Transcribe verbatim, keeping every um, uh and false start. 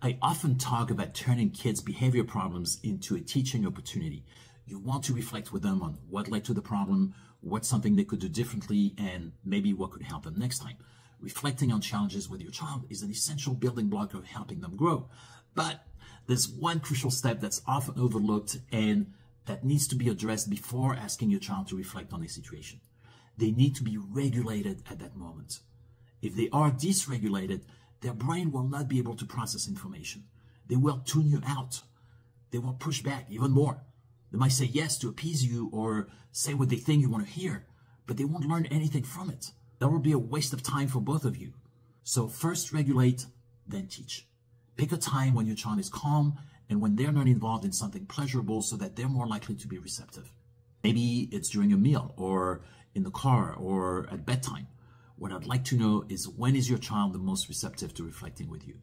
I often talk about turning kids' behavior problems into a teaching opportunity. You want to reflect with them on what led to the problem, what's something they could do differently, and maybe what could help them next time. Reflecting on challenges with your child is an essential building block of helping them grow. But there's one crucial step that's often overlooked and that needs to be addressed before asking your child to reflect on a situation. They need to be regulated at that moment. If they are dysregulated, their brain will not be able to process information. They will tune you out. They will push back even more. They might say yes to appease you or say what they think you want to hear, but they won't learn anything from it. That will be a waste of time for both of you. So first regulate, then teach. Pick a time when your child is calm and when they're not involved in something pleasurable so that they're more likely to be receptive. Maybe it's during a meal or in the car or at bedtime. What I'd like to know is, when is your child the most receptive to reflecting with you?